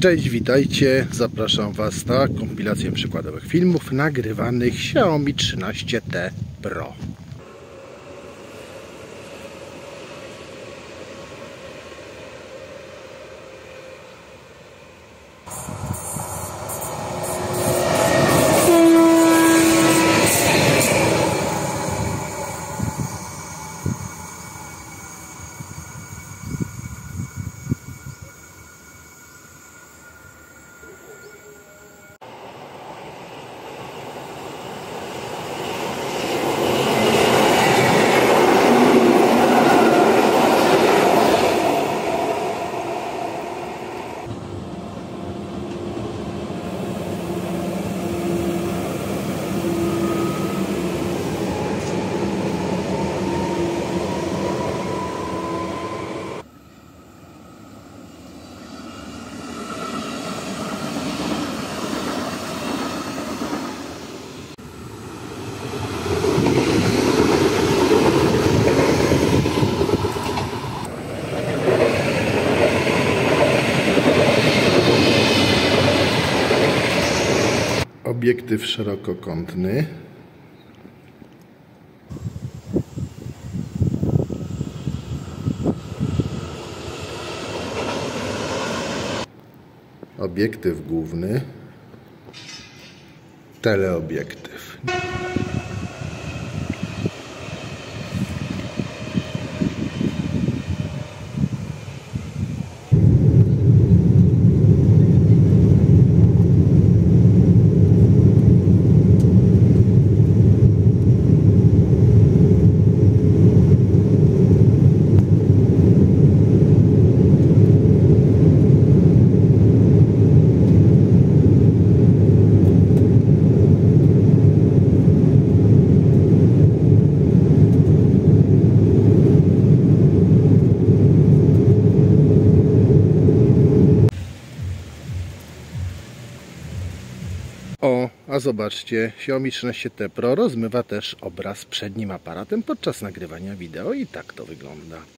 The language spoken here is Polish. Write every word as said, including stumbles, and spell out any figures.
Cześć, witajcie, zapraszam Was na kompilację przykładowych filmów nagrywanych Xiaomi trzynaście T Pro. Obiektyw szerokokątny. Obiektyw główny. Teleobiektyw. O, a zobaczcie, Xiaomi trzynaście T Pro rozmywa też obraz przednim aparatem podczas nagrywania wideo i tak to wygląda.